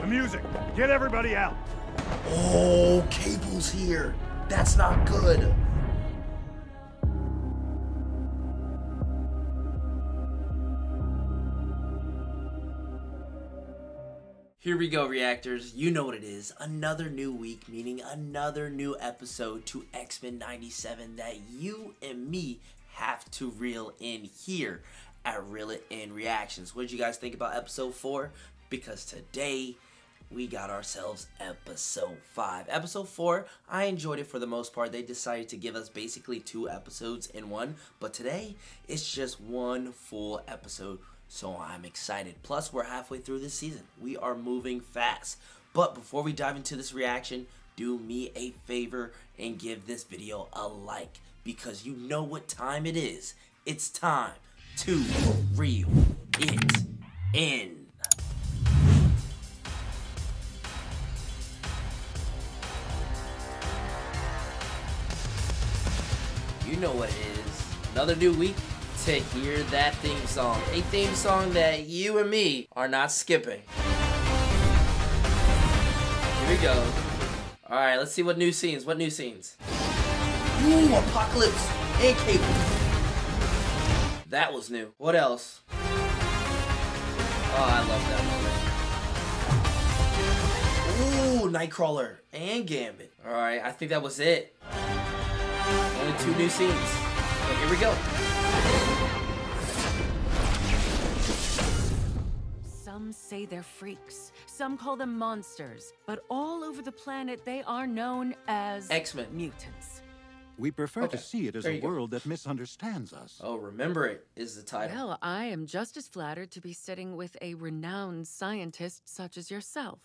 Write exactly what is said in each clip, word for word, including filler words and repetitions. The music. Get everybody out. Oh, Cable's here. That's not good. Here we go, reactors. You know what it is. Another new week, meaning another new episode to X Men ninety-seven that you and me have to reel in here at Reel It In Reactions. What did you guys think about episode four? Because today we got ourselves episode five. Episode four, I enjoyed it for the most part. They decided to give us basically two episodes in one, but today it's just one full episode. So I'm excited. Plus, we're halfway through this season. We are moving fast. But before we dive into this reaction, do me a favor and give this video a like, because you know what time it is. It's time to reel it in. You know what it is. Another new week to hear that theme song. A theme song that you and me are not skipping. Here we go. Alright, let's see what new scenes. What new scenes? Ooh, Apocalypse and Cable. That was new. What else? Oh, I love that moment. Ooh, Nightcrawler and Gambit. Alright, I think that was it. Only two new scenes. So here we go. Some say they're freaks, some call them monsters, but all over the planet they are known as X-Men mutants. We prefer okay. to see it as a world go. that misunderstands us. Oh, remember it is the title. Well, I am just as flattered to be sitting with a renowned scientist such as yourself.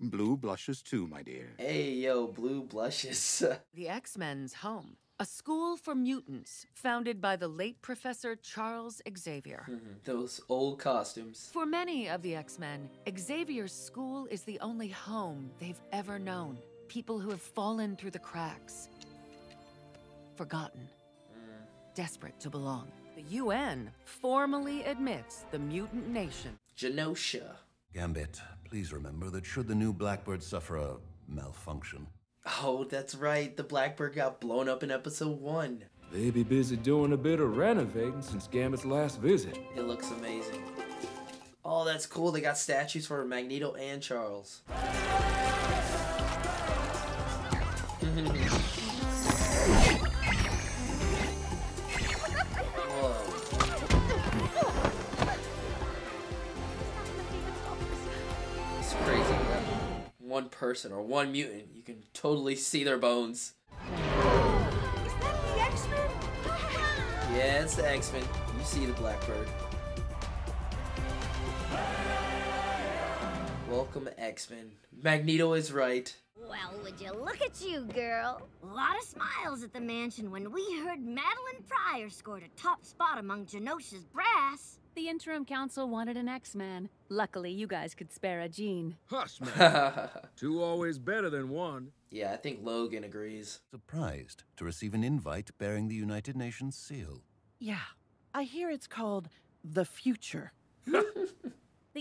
Blue blushes too, my dear. Hey, yo, blue blushes. The X-Men's home. A school for mutants, founded by the late Professor Charles Xavier. Mm-hmm. Those old costumes. For many of the X-Men, Xavier's school is the only home they've ever known. People who have fallen through the cracks, forgotten, mm. desperate to belong. The U N formally admits the mutant nation. Genosha. Gambit, please remember that should the new Blackbird suffer a malfunction. Oh, that's right. The Blackbird got blown up in episode one. They be busy doing a bit of renovating since Gambit's last visit. It looks amazing. Oh, that's cool. They got statues for Magneto and Charles. One person or one mutant, you can totally see their bones. Is that the X-Men? Yeah, it's the X-Men. You see the Blackbird. Welcome, X-Men. Magneto is right. Well, would you look at you, girl. A lot of smiles at the mansion when we heard Madelyne Pryor scored a top spot among Genosha's brass. The interim council wanted an X-Man. Luckily, you guys could spare a Jean. Hush, man. Two always better than one. Yeah, I think Logan agrees. Surprised to receive an invite bearing the United Nations seal. Yeah, I hear it's called the future. The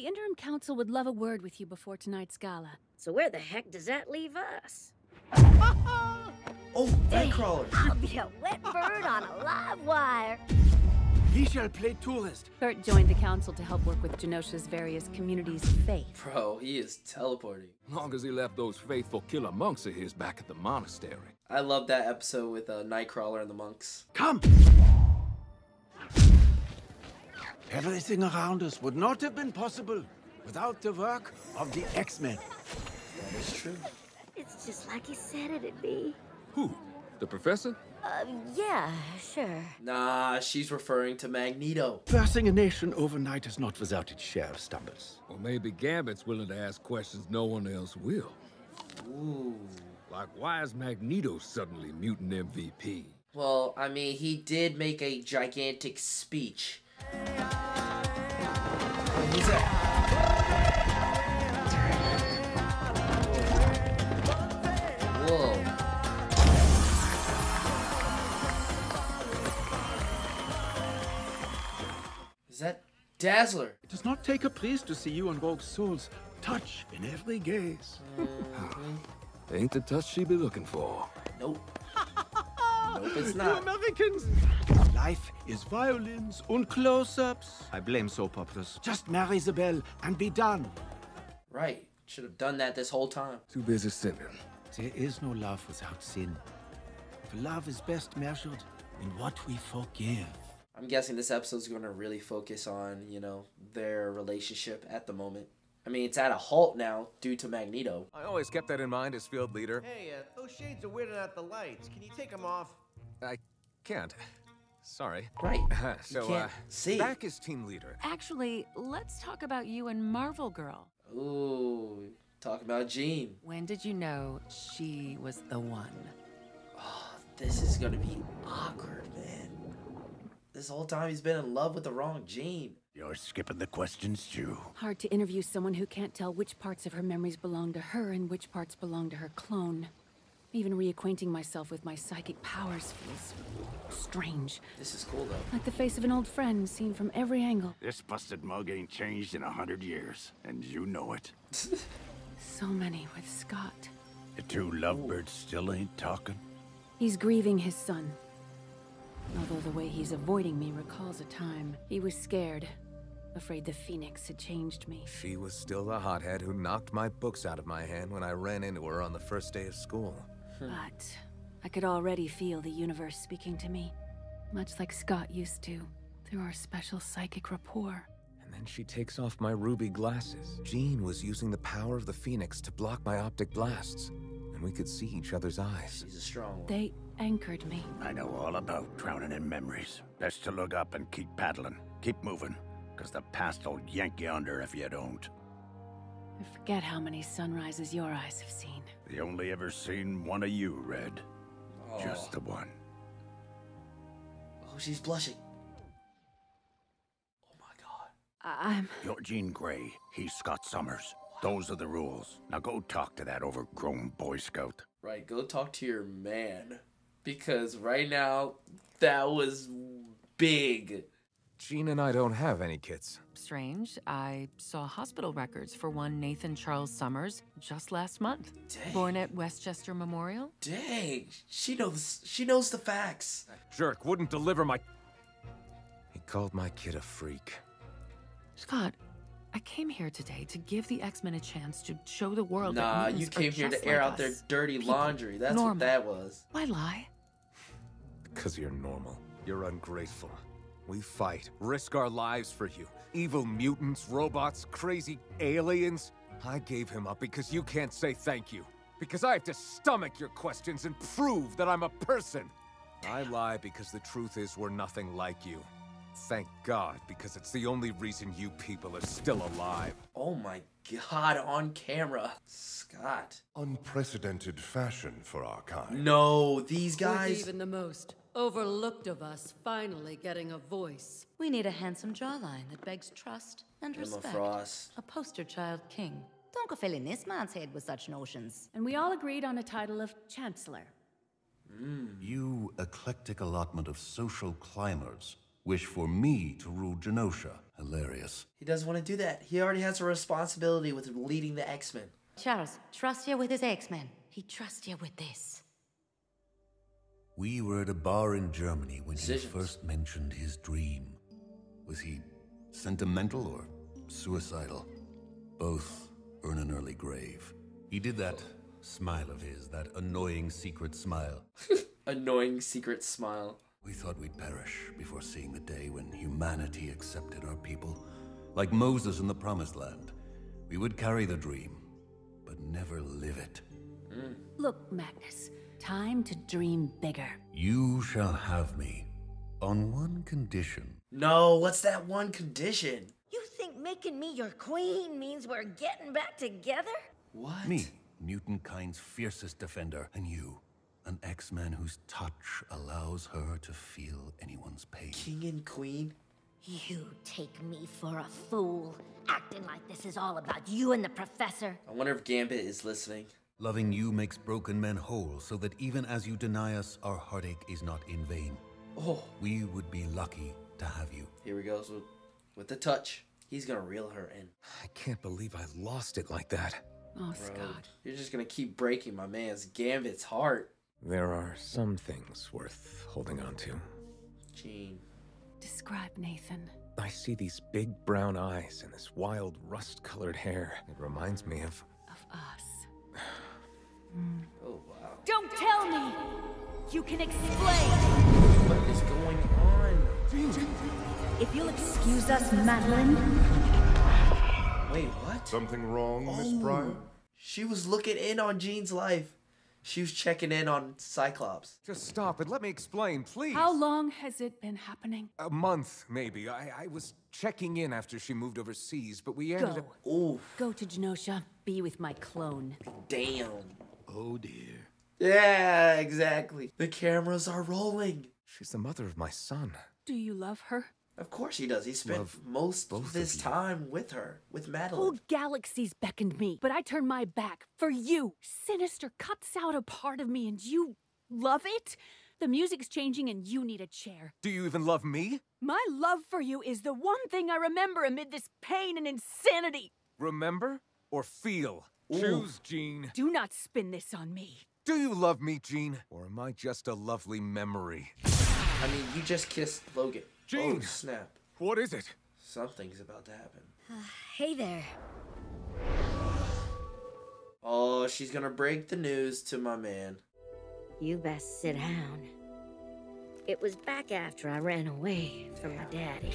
interim council would love a word with you before tonight's gala. So where the heck does that leave us? Oh, Nightcrawler! I'll be a wet bird on a live wire. He shall play tourist. Bert joined the council to help work with Genosha's various communities of faith. Bro, he is teleporting. Long as he left those faithful killer monks of his back at the monastery. I love that episode with uh, Nightcrawler and the monks. Come! Everything around us would not have been possible without the work of the X-Men. That is true. It's just like he said it'd be. Who? The professor? Uh, yeah, sure. Nah, she's referring to Magneto. Bursting a nation overnight is not without its share of stumbles. Well, maybe Gambit's willing to ask questions no one else will. Ooh. Like, why is Magneto suddenly mutant M V P? Well, I mean, he did make a gigantic speech. Who's that? Dazzler. It does not take a priest to see you and Rogue's souls Touch in every gaze. Mm-hmm. Ain't the touch she be looking for. Nope. Nope, it's not. You Americans! Life is violins and close-ups. I blame soap operas. Just marry the bell and be done. Right. Should have done that this whole time. Too busy sinning. There is no love without sin. For love is best measured in what we forgive. I'm guessing this episode's going to really focus on, you know, their relationship at the moment. I mean, it's at a halt now due to Magneto. I always kept that in mind as field leader. Hey, uh, those shades are weirding out the lights. Can you take them off? I can't. Sorry. Right. So, can't uh, see. Back as team leader. Actually, let's talk about you and Marvel Girl. Ooh, talk about Jean. When did you know she was the one? Oh, this is gonna be awkward, man. This whole time he's been in love with the wrong Jean. You're skipping the questions, too. Hard to interview someone who can't tell which parts of her memories belong to her and which parts belong to her clone. Even reacquainting myself with my psychic powers feels strange. This is cool, though. Like the face of an old friend seen from every angle. This busted mug ain't changed in a hundred years, and you know it. So many with Scott. The two lovebirds still ain't talking? He's grieving his son. Although the way he's avoiding me recalls a time he was scared. Afraid the Phoenix had changed me. She was still the hothead who knocked my books out of my hand when I ran into her on the first day of school. But I could already feel the universe speaking to me, much like Scott used to, through our special psychic rapport. And then she takes off my ruby glasses. Jean was using the power of the Phoenix to block my optic blasts, and we could see each other's eyes. She's a strong one. They anchored me. I know all about drowning in memories. Best to look up and keep paddling, keep moving, because the past will yank you under if you don't. I forget how many sunrises your eyes have seen. The only ever seen one of you, Red. Oh. Just the one. Oh, she's blushing. Oh my God. I I'm... You're Jean Grey. He's Scott Summers. What? Those are the rules. Now go talk to that overgrown Boy Scout. Right, go talk to your man. Because right now, that was big. Jean and I don't have any kids. Strange. I saw hospital records for one Nathan Charles Summers just last month. Dang. Born at Westchester Memorial. Dang. She knows she knows the facts. That jerk wouldn't deliver my... He called my kid a freak. Scott, I came here today to give the X-Men a chance to show the world nah, that... Nah, you came here to air like out us. Their dirty People. Laundry. That's normal. What that was. Why lie? Because you're normal. You're ungrateful. We fight, risk our lives for you. Evil mutants, robots, crazy aliens. I gave him up because you can't say thank you. Because I have to stomach your questions and prove that I'm a person. I lie because the truth is we're nothing like you. Thank God, because it's the only reason you people are still alive. Oh my God, on camera. Scott. Unprecedented fashion for our kind. No, these guys. Even the most overlooked of us finally getting a voice. We need a handsome jawline that begs trust and Emma respect. Frost. A poster child king. Don't go filling this man's head with such notions. And we all agreed on a title of Chancellor. Mm. You eclectic allotment of social climbers wish for me to rule Genosha. Hilarious. He doesn't want to do that. He already has a responsibility with leading the X-Men. Charles, trust you with his X-Men. He trusts you with this. We were at a bar in Germany when Decisions. He first mentioned his dream. Was he sentimental or suicidal? Both earn an early grave. He did that smile of his, that annoying secret smile. Annoying secret smile. We thought we'd perish before seeing the day when humanity accepted our people. Like Moses in the Promised Land. We would carry the dream, but never live it. Mm. Look, Magnus. Time to dream bigger. You shall have me on one condition. No, what's that one condition? You think making me your queen means we're getting back together? What? Me, mutant kind's fiercest defender, and you, an X-Man whose touch allows her to feel anyone's pain. King and queen? You take me for a fool, acting like this is all about you and the professor. I wonder if Gambit is listening. Loving you makes broken men whole, so that even as you deny us, our heartache is not in vain. Oh. We would be lucky to have you. Here he goes with, with the touch. He's gonna reel her in. I can't believe I lost it like that. Oh, Scott. You're just gonna keep breaking my man's Gambit's heart. There are some things worth holding on to. Jean. Describe Nathan. I see these big brown eyes and this wild rust-colored hair. It reminds me of... Of us. Mm. Oh, wow. Don't tell me! You can explain! What is going on? Dude. If you'll excuse us, Madelyne. Wait, what? Something wrong, oh. Miss Pryor? She was looking in on Jean's life. She was checking in on Cyclops. Just stop and let me explain, please. How long has it been happening? A month, maybe. I, I was checking in after she moved overseas, but we ended up... Go. Go to Genosha. Be with my clone. Damn. Oh, dear. Yeah, exactly. The cameras are rolling. She's the mother of my son. Do you love her? Of course he does. He spent Love most of his time with her, with Madelyne. Whole galaxies beckoned me, but I turned my back for you. Sinister cuts out a part of me, and you love it? The music's changing, and you need a chair. Do you even love me? My love for you is the one thing I remember amid this pain and insanity. Remember or feel? Ooh. Choose, Jean. Do not spin this on me. Do you love me, Jean? Or am I just a lovely memory? I mean, you just kissed Logan. Jean! Oh, snap. What is it? Something's about to happen. Uh, hey there. Oh, she's gonna break the news to my man. You best sit down. It was back after I ran away from my daddy.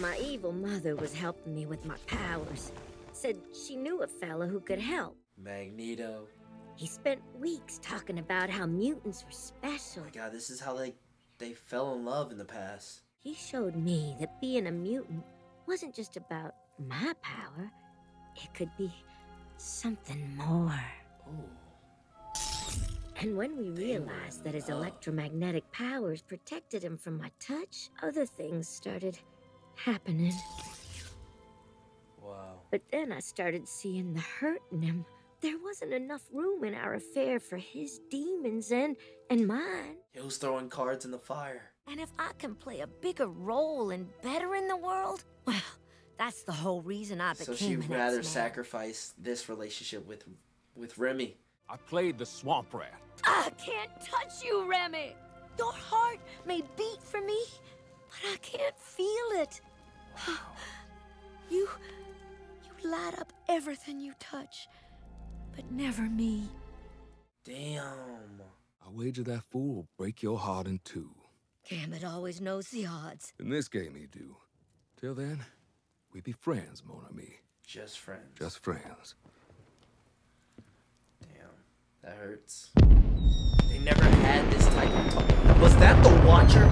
My evil mother was helping me with my powers. Said she knew a fella who could help. Magneto. He spent weeks talking about how mutants were special. Oh my God, this is how they, they fell in love in the past. He showed me that being a mutant wasn't just about my power. It could be something more. Ooh. And when we realized that his oh. electromagnetic powers protected him from my touch, other things started happening. Wow. But then I started seeing the hurt in him. There wasn't enough room in our affair for his demons and, and mine. He was throwing cards in the fire. And if I can play a bigger role in bettering the world, well, that's the whole reason I became an X-Man. So she'd rather sacrifice this relationship with, with Remy. I played the swamp rat. I can't touch you, Remy. Your heart may beat for me, but I can't feel it. Wow. You, you light up everything you touch. But never me. Damn. I wager that fool will break your heart in two. Gambit always knows the odds. In this game, he do. Till then, we be friends, mon ami. Just friends. Just friends. Damn. That hurts. They never had this type of talk. Was that the Watcher?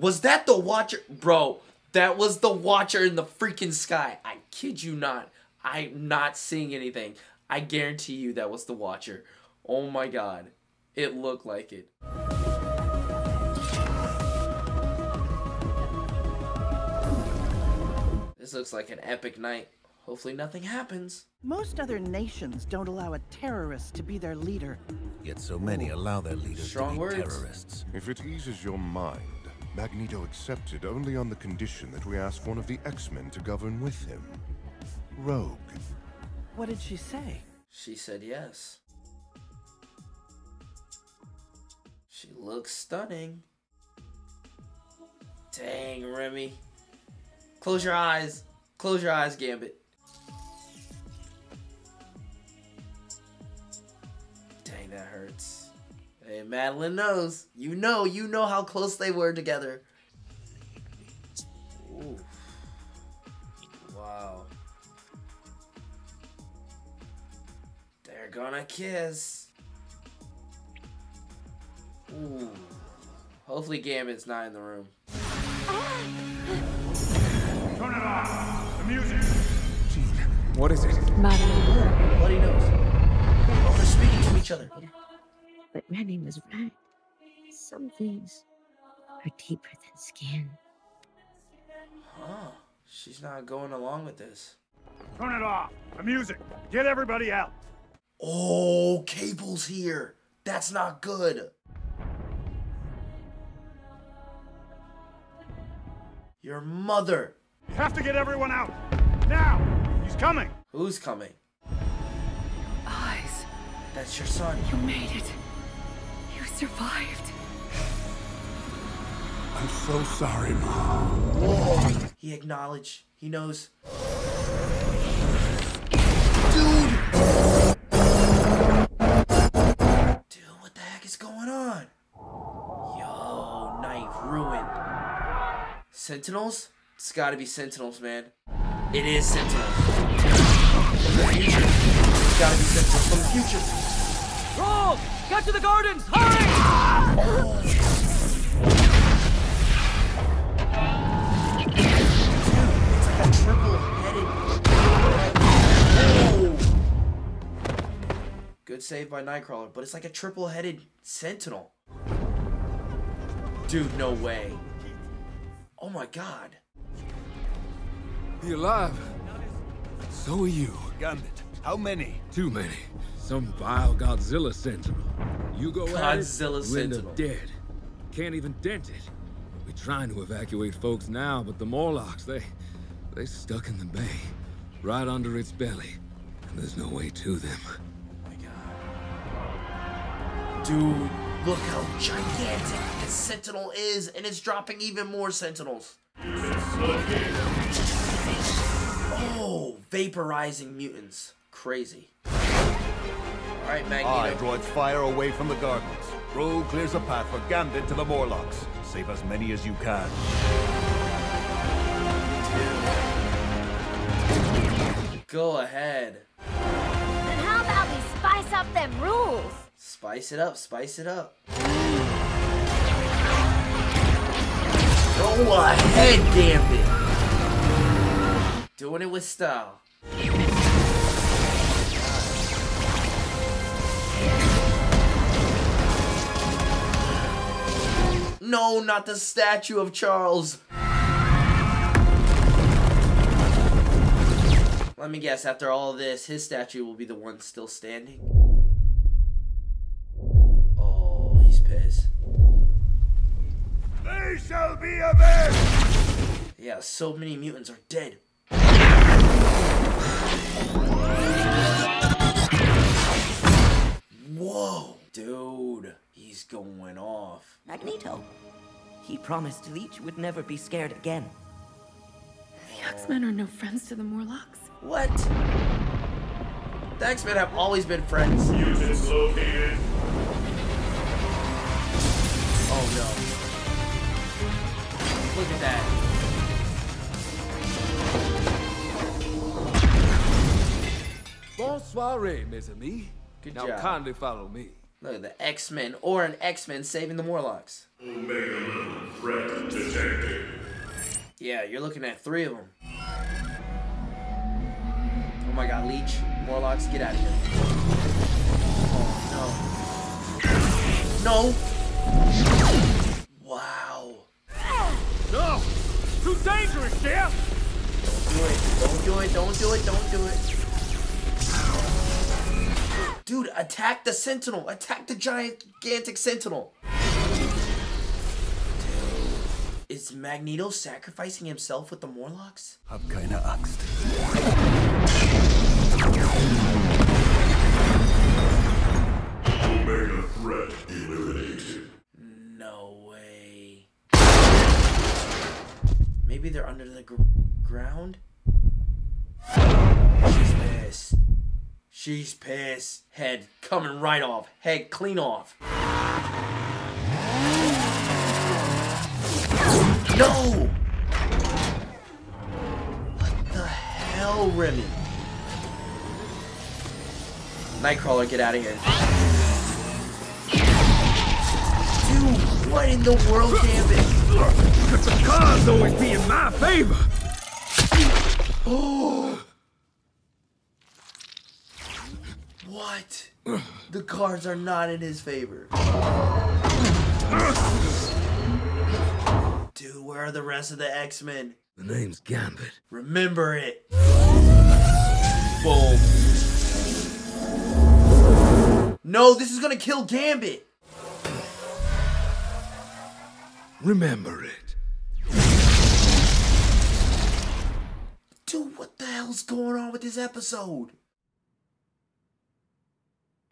Was that the Watcher? Bro, that was the Watcher in the freaking sky. I kid you not. I'm not seeing anything. I guarantee you that was the Watcher. Oh my God. It looked like it. This looks like an epic night. Hopefully nothing happens. Most other nations don't allow a terrorist to be their leader. Yet so many allow their leaders Strong to be words. terrorists. If it eases your mind, Magneto accepted only on the condition that we ask one of the X-Men to govern with him. Rogue. What did she say? She said yes. She looks stunning. Dang, Remy. Close your eyes. Close your eyes, Gambit. Dang, that hurts. Hey, Madelyne knows. You know, you know how close they were together. Ooh. Wow. They're gonna kiss. Ooh. Hopefully Gambit's not in the room. Ah. Turn it off. The music. Jean, what is it? Madelyne. Bloody nose. Oh, they're speaking to each other. But Remy was right. Some things are deeper than skin. Huh. She's not going along with this. Turn it off. The music. Get everybody out. Oh, Cable's here. That's not good. Your mother. You have to get everyone out. Now! He's coming! Who's coming? Your eyes. That's your son. You made it. You survived. I'm so sorry, Mom. Whoa. He acknowledged. He knows. Dude! Dude, what the heck is going on? Yo, night ruined. Sentinels? It's gotta be Sentinels, man. It is Sentinels. It's gotta be Sentinels from the future. Roll! Get to the gardens! Hurry! Oh. Good save by Nightcrawler, but it's like a triple-headed sentinel. Dude, no way. Oh my god. You're alive. So are you. Gambit, how many? Too many. Some vile Godzilla sentinel. You go out, you end up dead. Can't even dent it. We're trying to evacuate folks now, but the Morlocks, they... They stuck in the bay. Right under its belly. And there's no way to them. Dude, look how gigantic this sentinel is, and it's dropping even more sentinels. Oh, vaporizing mutants. Crazy. Alright, Magneto. I draw its fire away from the gardens. Rogue clears a path for Gambit to the Morlocks. Save as many as you can. Dude. Go ahead. Then how about we spice up them rules? Spice it up, spice it up. Go ahead, Gambit. Doing it with style. No, not the statue of Charles. Let me guess, after all of this, his statue will be the one still standing. They shall be avenged! Yeah, so many mutants are dead. Whoa, dude, he's going off. Magneto. He promised Leech would never be scared again. The X-Men are no friends to the Morlocks. What? The X-Men have always been friends. Units located. Oh no. Look at that. Bon soiree, mes amis. Good now job. Kindly follow me. Look at the X-Men or an X-Men saving the Morlocks. Omega threat detected. Yeah, you're looking at three of them. Oh my god, Leech. Morlocks, get out of here. Oh no. No! Wow. No! It's too dangerous, Jeff! Don't do it, don't do it, don't do it, don't do it. Dude, attack the sentinel! Attack the giant, gigantic sentinel! Dude. Is Magneto sacrificing himself with the Morlocks? Hab keine Angst. Omega threat eliminated. No way. Maybe they're under the gr ground? She's pissed. She's pissed. Head coming right off. Head clean off. No! What the hell, Remy? Nightcrawler, get out of here. Dude, what in the world, Gambit? But the cards always be in my favor. Oh! What? The cards are not in his favor. Dude, where are the rest of the X-Men? The name's Gambit. Remember it. Boom. No, this is gonna kill Gambit. Remember it. dude, what the hell's going on with this episode?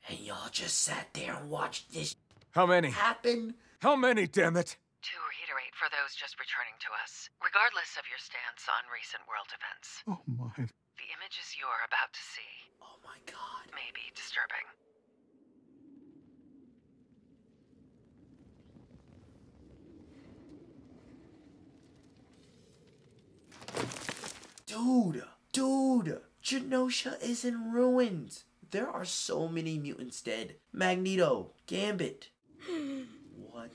And y'all just sat there and watched this How many? happen? How many, damn it? To reiterate for those just returning to us, regardless of your stance on recent world events. Oh my. The images you're about to see. Oh my God. May be disturbing. Dude, dude, Genosha is in ruins. There are so many mutants dead. Magneto, Gambit. What?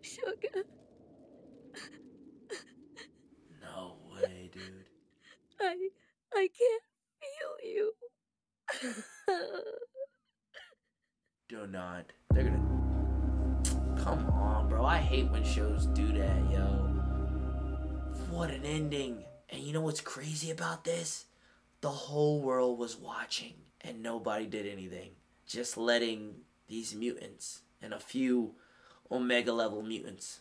Sugar. No way, dude. I, I can't feel you. Do not. They're gonna... Come on, bro. I hate when shows do that, yo. What an ending. And you know what's crazy about this? The whole world was watching and nobody did anything. Just letting these mutants and a few Omega level mutants,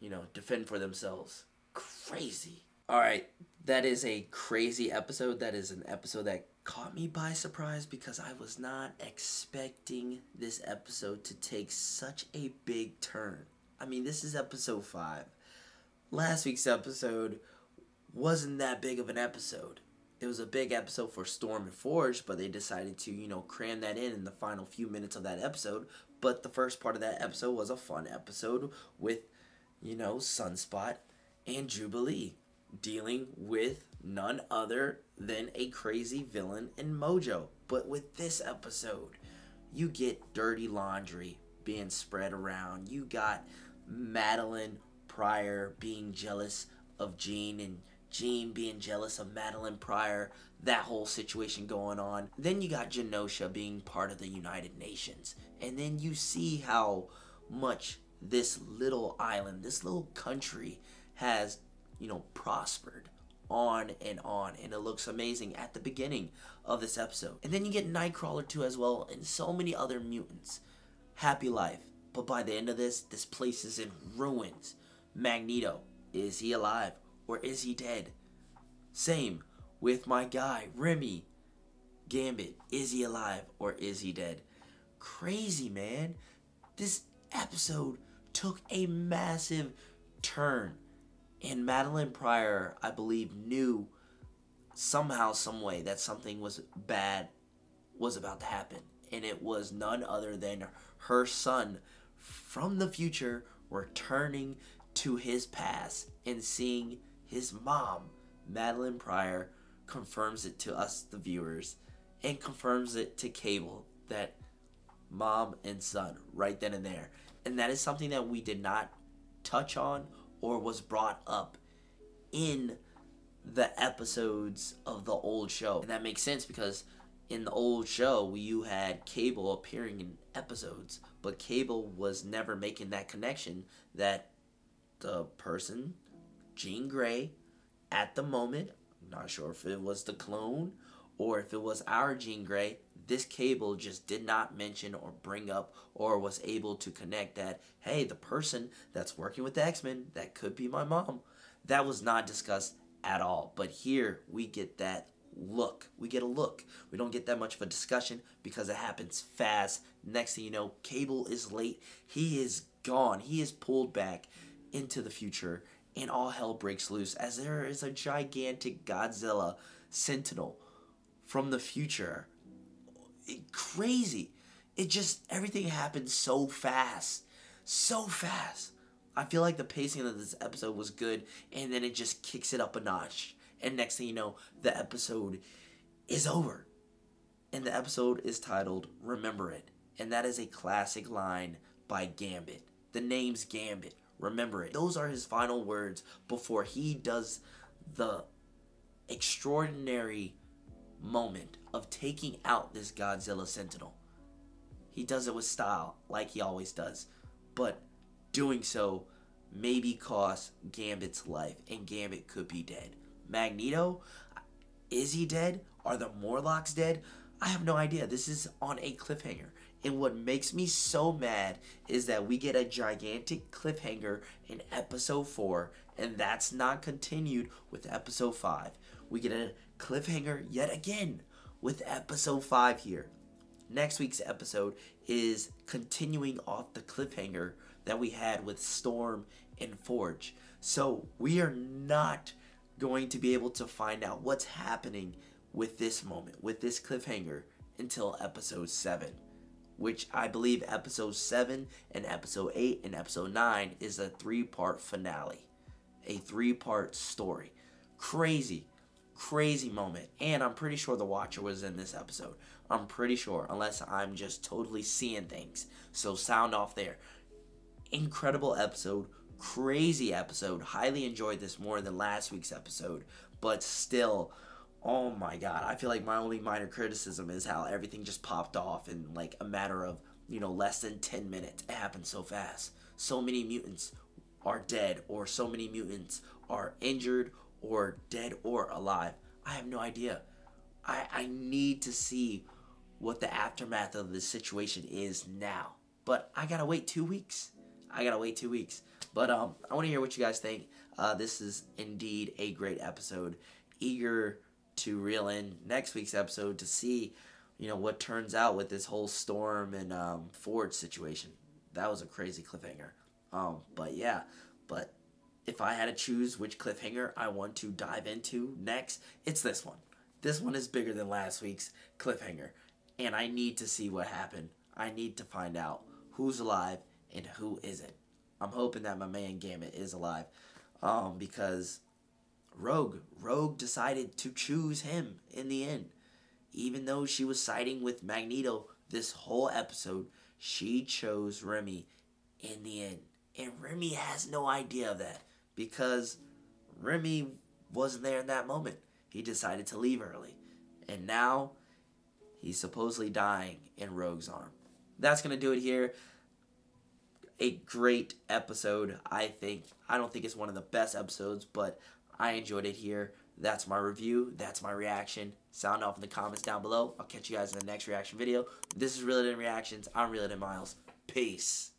you know, defend for themselves. Crazy. All right, that is a crazy episode. That is an episode that caught me by surprise because I was not expecting this episode to take such a big turn. I mean, this is episode five. Last week's episode wasn't that big of an episode. It was a big episode for Storm and Forge, but they decided to, you know, cram that in in the final few minutes of that episode. But the first part of that episode was a fun episode with, you know, Sunspot and Jubilee dealing with none other than a crazy villain in Mojo. But with this episode, you get dirty laundry being spread around. You got Madelyne Pryor being jealous of Jean and Jean being jealous of Madelyne Pryor, that whole situation going on. Then you got Genosha being part of the United Nations. And then you see how much this little island, this little country has, you know, prospered on and on. And it looks amazing at the beginning of this episode. And then you get Nightcrawler too as well and so many other mutants. Happy life. But by the end of this, this place is in ruins. Magneto, is he alive or is he dead? Same with my guy, Remy. Gambit, is he alive or is he dead? Crazy, man. This episode took a massive turn. And Madelyne Pryor, I believe, knew somehow, some way that something was bad was about to happen. And it was none other than her son from the future returning to his past and seeing his mom, Madelyne Pryor, confirms it to us, the viewers, and confirms it to Cable that mom and son right then and there. And that is something that we did not touch on or was brought up in the episodes of the old show. And that makes sense because in the old show, you had Cable appearing in episodes, but Cable was never making that connection that the person, Jean Grey, at the moment, I'm not sure if it was the clone or if it was our Jean Grey, this Cable just did not mention or bring up or was able to connect that, hey, the person that's working with the X-Men, that could be my mom. That was not discussed at all. But here we get that look. We get a look. We don't get that much of a discussion because it happens fast. Next thing you know, Cable is late. He is gone. He is pulled back into the future, and all hell breaks loose as there is a gigantic Godzilla Sentinel from the future. It, crazy. It just, everything happens so fast. So fast. I feel like the pacing of this episode was good, and then it just kicks it up a notch. And next thing you know, the episode is over. And the episode is titled, Remember It. And that is a classic line by Gambit. The name's Gambit. Remember it. Those are his final words before he does the extraordinary moment of taking out this Godzilla Sentinel. He does it with style, like he always does. But doing so maybe costs Gambit's life, and Gambit could be dead. Magneto, is he dead? Are the Morlocks dead? I have no idea. This is on a cliffhanger. And what makes me so mad is that we get a gigantic cliffhanger in episode four and that's not continued with episode five. We get a cliffhanger yet again with episode five here. Next week's episode is continuing off the cliffhanger that we had with Storm and Forge. So we are not going to be able to find out what's happening with this moment, with this cliffhanger, until episode seven, which I believe episode seven and episode eight and episode nine is a three-part finale, a three-part story. Crazy, crazy moment. And I'm pretty sure the Watcher was in this episode. I'm pretty sure, unless I'm just totally seeing things. So sound off there. Incredible episode, crazy episode. Highly enjoyed this more than last week's episode, but still, oh my god, I feel like my only minor criticism is how everything just popped off in like a matter of, you know, less than ten minutes. It happened so fast. So many mutants are dead, or so many mutants are injured or dead or alive. I have no idea. I, I need to see what the aftermath of this situation is now. But I gotta wait two weeks. I gotta wait two weeks. But um, I wanna hear what you guys think. Uh, this is indeed a great episode. Eager to reel in next week's episode to see, you know, what turns out with this whole Storm and um, Forge situation. That was a crazy cliffhanger. Um, but yeah, but if I had to choose which cliffhanger I want to dive into next, it's this one. This one is bigger than last week's cliffhanger, and I need to see what happened. I need to find out who's alive and who isn't. I'm hoping that my man Gambit is alive, um, because Rogue, Rogue decided to choose him in the end. Even though she was siding with Magneto this whole episode, she chose Remy in the end. And Remy has no idea of that, because Remy wasn't there in that moment. He decided to leave early. And now he's supposedly dying in Rogue's arm. That's going to do it here. A great episode, I think. I don't think it's one of the best episodes, but I enjoyed it here. That's my review. That's my reaction. Sound off in the comments down below. I'll catch you guys in the next reaction video. This is Reel It In Reactions. I'm Reel It In Miles. Peace.